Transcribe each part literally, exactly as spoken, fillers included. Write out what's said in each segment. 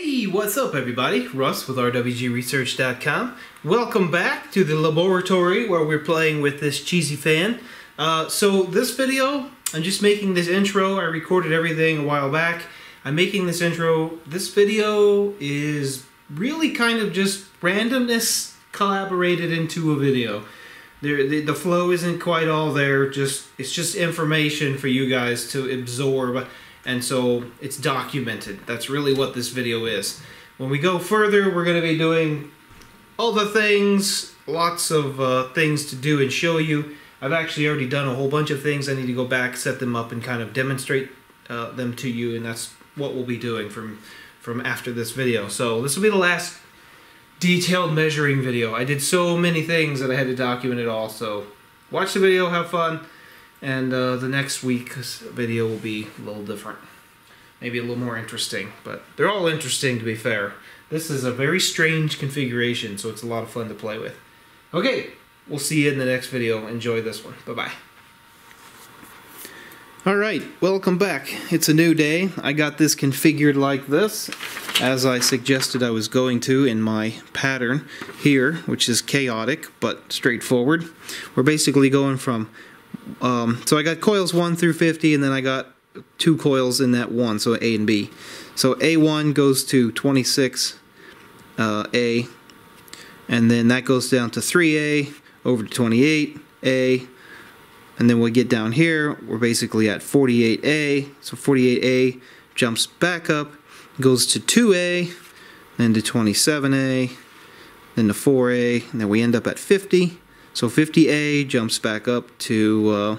Hey, what's up everybody? Russ with R W G research dot com. Welcome back to the laboratory where we're playing with this cheesy fan. Uh, so this video, I'm just making this intro. I recorded everything a while back. I'm making this intro. This video is really kind of just randomness collaborated into a video. There, the, the flow isn't quite all there. Just it's just information for you guys to absorb. And so it's documented. That's really what this video is. When we go further, we're going to be doing other things, lots of uh, things to do and show you. I've actually already done a whole bunch of things. I need to go back, set them up, and kind of demonstrate uh, them to you. And that's what we'll be doing from, from after this video. So this will be the last detailed measuring video. I did so many things that I had to document it all. So watch the video, have fun. And uh, the next week's video will be a little different. Maybe a little more interesting, but they're all interesting to be fair. This is a very strange configuration, so it's a lot of fun to play with. Okay, we'll see you in the next video. Enjoy this one. Bye-bye. All right, welcome back. It's a new day. I got this configured like this, as I suggested I was going to in my pattern here, which is chaotic, but straightforward. We're basically going from Um, so I got coils one through fifty, and then I got two coils in that one, so A and B. So A one goes to twenty-six A, uh, and then that goes down to three A, over to twenty-eight A, and then we get down here, we're basically at forty-eight A, so forty-eight A jumps back up, goes to two A, then to twenty-seven A, then to four A, and then we end up at fifty. So fifty A jumps back up to uh,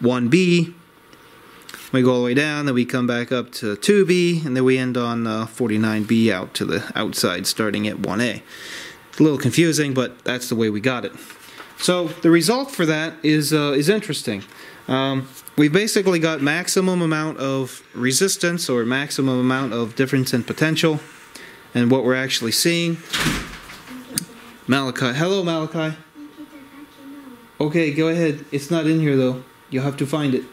one B, we go all the way down, then we come back up to two B, and then we end on uh, forty-nine B out to the outside starting at one A. It's a little confusing, but that's the way we got it. So the result for that is, uh, is interesting. Um, we basically got maximum amount of resistance or maximum amount of difference in potential, and what we're actually seeing. Malachi. Hello, Malachi. Okay, go ahead. It's not in here, though. You'll have to find it.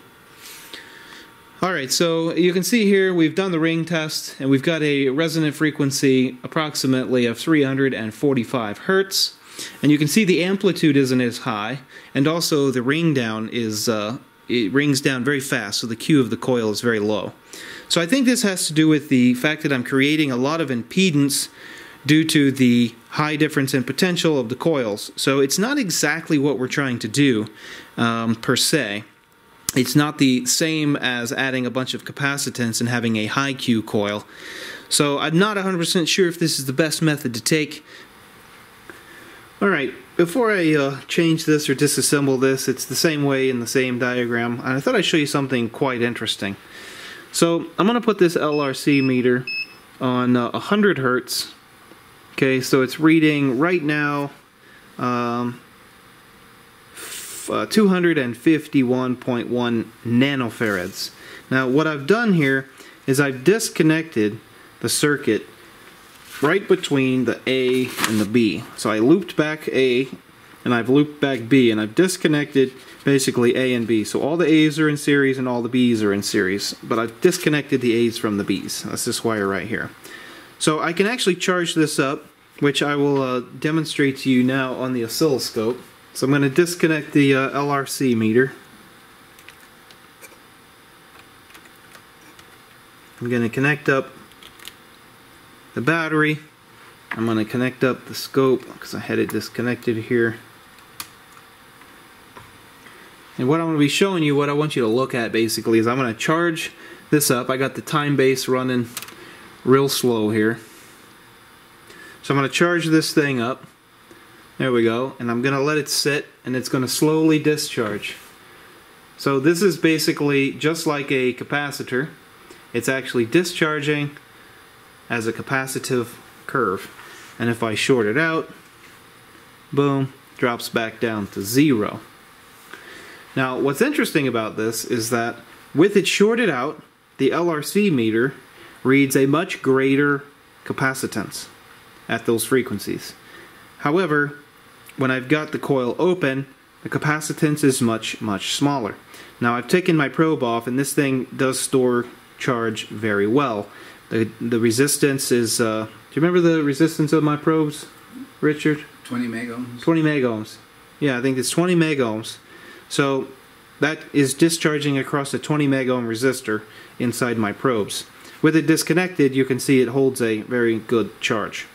Alright, so you can see here we've done the ring test, and we've got a resonant frequency approximately of three hundred forty-five hertz. And you can see the amplitude isn't as high, and also the ring down is, uh, it rings down very fast, so the Q of the coil is very low. So I think this has to do with the fact that I'm creating a lot of impedance due to the high difference in potential of the coils. So it's not exactly what we're trying to do, um, per se. It's not the same as adding a bunch of capacitance and having a high Q coil. So I'm not one hundred percent sure if this is the best method to take. Alright, before I uh, change this or disassemble this, it's the same way in the same diagram, and I thought I'd show you something quite interesting. So I'm going to put this L R C meter on uh, one hundred hertz. Okay, so it's reading right now um, uh, two hundred fifty-one point one nanofarads. Now what I've done here is I've disconnected the circuit right between the A and the B. So I looped back A and I've looped back B, and I've disconnected basically A and B. So all the A's are in series and all the B's are in series, but I've disconnected the A's from the B's. That's this wire right here. So I can actually charge this up, which I will uh, demonstrate to you now on the oscilloscope. So I'm going to disconnect the uh, L R C meter. I'm going to connect up the battery. I'm going to connect up the scope because I had it disconnected here. And what I'm going to be showing you, what I want you to look at basically, is I'm going to charge this up. I got the time base running real slow here. So I'm going to charge this thing up. There we go. And I'm going to let it sit, and it's going to slowly discharge. So this is basically just like a capacitor. It's actually discharging as a capacitive curve. And if I short it out, boom, drops back down to zero. Now what's interesting about this is that with it shorted out, the L R C meter reads a much greater capacitance at those frequencies. However, when I've got the coil open, the capacitance is much, much smaller. Now I've taken my probe off, and this thing does store charge very well, The, the resistance is, uh, do you remember the resistance of my probes, Richard? twenty megohms. twenty megohms. Yeah, I think it's twenty megohms. So that is discharging across a twenty megohm resistor inside my probes. With it disconnected, you can see it holds a very good charge.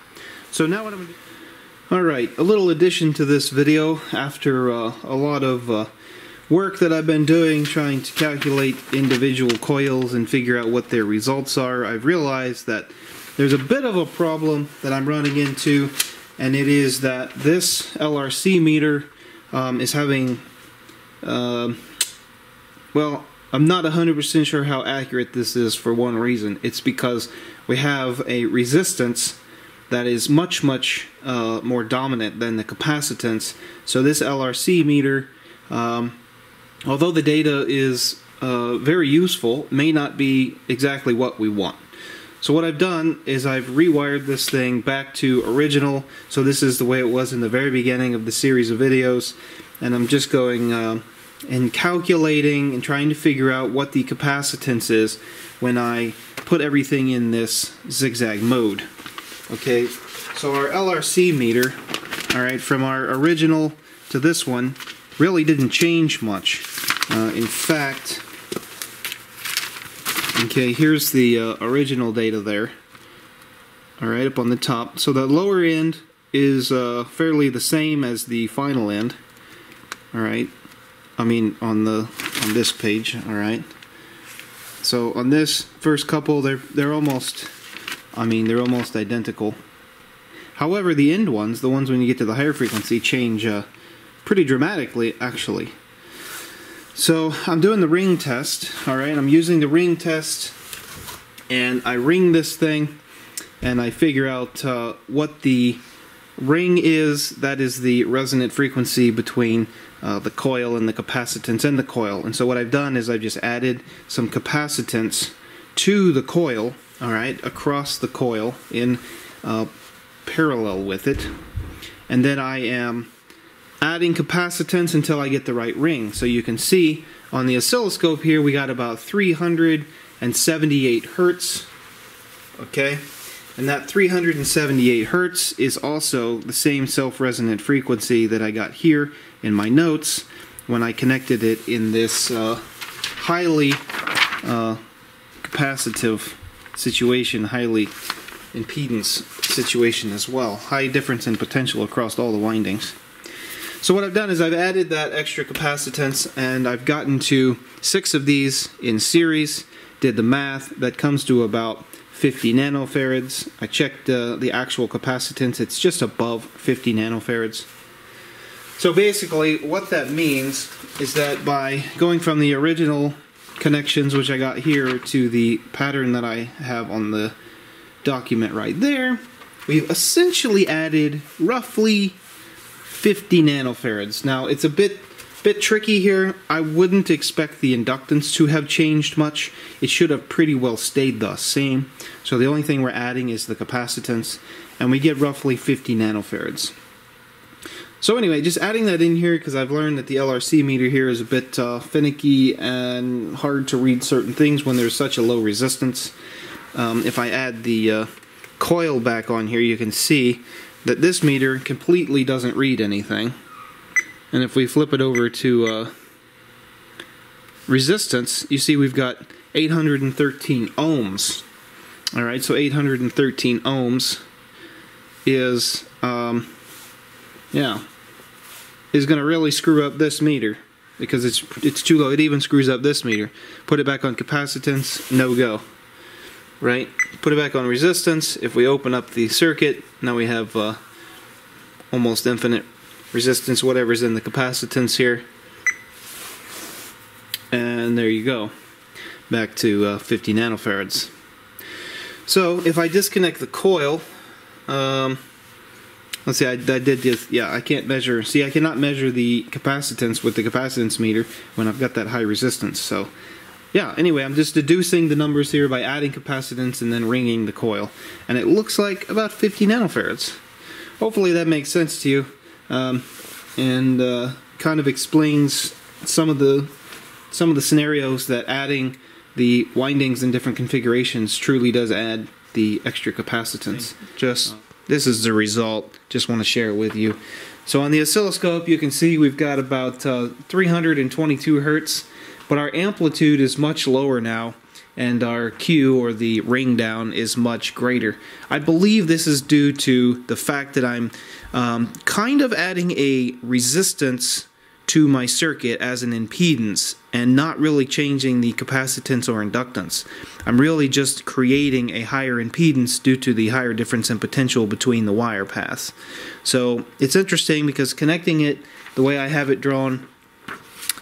So now what I'm going to do... Alright, a little addition to this video after uh, a lot of uh, work that I've been doing trying to calculate individual coils and figure out what their results are. I've realized that there's a bit of a problem that I'm running into, and it is that this L R C meter um, is having, uh, well, I'm not one hundred percent sure how accurate this is for one reason. It's because we have a resistance that is much, much uh, more dominant than the capacitance. So this L R C meter, um, although the data is uh, very useful, may not be exactly what we want. So what I've done is I've rewired this thing back to original. So this is the way it was in the very beginning of the series of videos. And I'm just going uh, and calculating and trying to figure out what the capacitance is when I put everything in this zigzag mode. Okay, so our L R C meter, alright, from our original to this one, really didn't change much. Uh, in fact, okay, here's the uh, original data there, alright, up on the top. So the lower end is uh, fairly the same as the final end, alright, I mean on the on this page, alright. So on this first couple, they're, they're almost... I mean, they're almost identical. However, the end ones, the ones when you get to the higher frequency, change uh, pretty dramatically, actually. So, I'm doing the ring test, alright? I'm using the ring test, and I ring this thing, and I figure out uh, what the ring is. That is the resonant frequency between uh, the coil and the capacitance and the coil. And so what I've done is I've just added some capacitance to the coil, alright, across the coil in uh, parallel with it, and then I am adding capacitance until I get the right ring. So you can see on the oscilloscope here we got about three hundred seventy-eight hertz, okay, and that three hundred seventy-eight hertz is also the same self-resonant frequency that I got here in my notes when I connected it in this uh, highly uh, capacitive situation, highly impedance situation as well. High difference in potential across all the windings. So what I've done is I've added that extra capacitance, and I've gotten to six of these in series, did the math, that comes to about fifty nanofarads. I checked uh, the actual capacitance, it's just above fifty nanofarads. So basically what that means is that by going from the original connections, which I got here, to the pattern that I have on the document right there, we've essentially added roughly fifty nanofarads. Now it's a bit bit tricky here. I wouldn't expect the inductance to have changed much. It should have pretty well stayed the same. So the only thing we're adding is the capacitance, and we get roughly fifty nanofarads. So anyway, just adding that in here because I've learned that the L R C meter here is a bit uh, finicky and hard to read certain things when there's such a low resistance. Um, if I add the uh, coil back on here, you can see that this meter completely doesn't read anything. And if we flip it over to uh, resistance, you see we've got eight hundred thirteen ohms. Alright, so eight hundred thirteen ohms is, um, yeah... is going to really screw up this meter because it's it's too low. It even screws up this meter. Put it back on capacitance, no go. Right? Put it back on resistance. If we open up the circuit, now we have uh, almost infinite resistance, whatever's in the capacitance here. And there you go. Back to uh, fifty nanofarads. So if I disconnect the coil, um, let's see, I, I did this, yeah, I can't measure, see, I cannot measure the capacitance with the capacitance meter when I've got that high resistance, so, yeah, anyway, I'm just deducing the numbers here by adding capacitance and then ringing the coil, and it looks like about fifty nanofarads. Hopefully that makes sense to you, um, and uh, kind of explains some of the, some of the scenarios that adding the windings in different configurations truly does add the extra capacitance. Just this is the result. Just want to share it with you. So on the oscilloscope, you can see we've got about uh, three hundred twenty-two hertz, but our amplitude is much lower now, and our Q, or the ring down, is much greater. I believe this is due to the fact that I'm um, kind of adding a resistance to my circuit as an impedance and not really changing the capacitance or inductance. I'm really just creating a higher impedance due to the higher difference in potential between the wire paths. So it's interesting because connecting it the way I have it drawn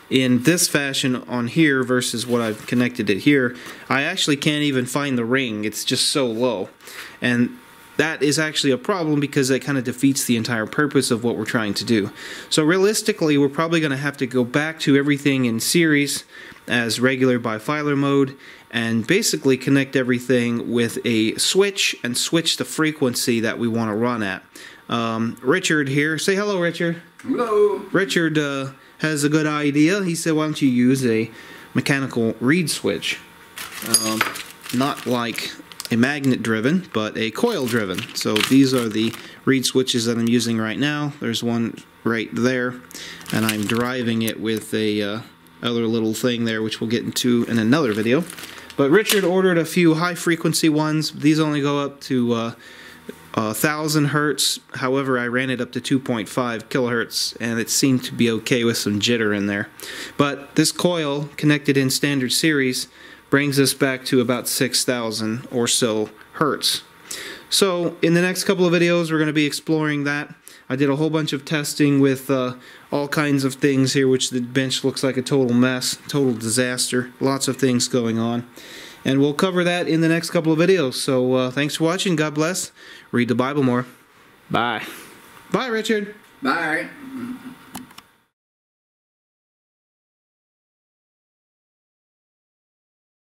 in this fashion on here versus what I've connected it here, I actually can't even find the ring. It's just so low. And that is actually a problem because that kind of defeats the entire purpose of what we're trying to do. So realistically, we're probably going to have to go back to everything in series as regular bifilar mode and basically connect everything with a switch and switch the frequency that we want to run at. Um, Richard here, say hello, Richard. Hello. Richard uh, has a good idea. He said, why don't you use a mechanical reed switch? Um, not like a magnet driven, but a coil driven. So these are the reed switches that I'm using right now. There's one right there, and I'm driving it with a uh, other little thing there, which we'll get into in another video. But Richard ordered a few high frequency ones. These only go up to uh, a thousand hertz. However, I ran it up to two point five kilohertz, and it seemed to be okay with some jitter in there. But this coil connected in standard series brings us back to about six thousand or so hertz. So in the next couple of videos, we're going to be exploring that. I did a whole bunch of testing with uh, all kinds of things here, which the bench looks like a total mess, total disaster, lots of things going on. And we'll cover that in the next couple of videos. So uh, thanks for watching. God bless. Read the Bible more. Bye. Bye, Richard. Bye.